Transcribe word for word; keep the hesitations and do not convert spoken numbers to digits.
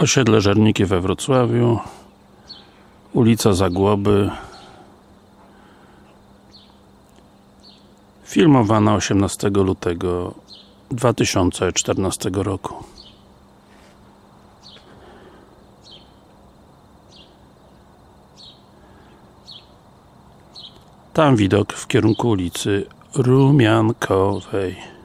Osiedle Żerniki we Wrocławiu, ulica Zagłoby, filmowana osiemnastego lutego dwa tysiące czternastego roku. Tam widok w kierunku ulicy Rumiankowej.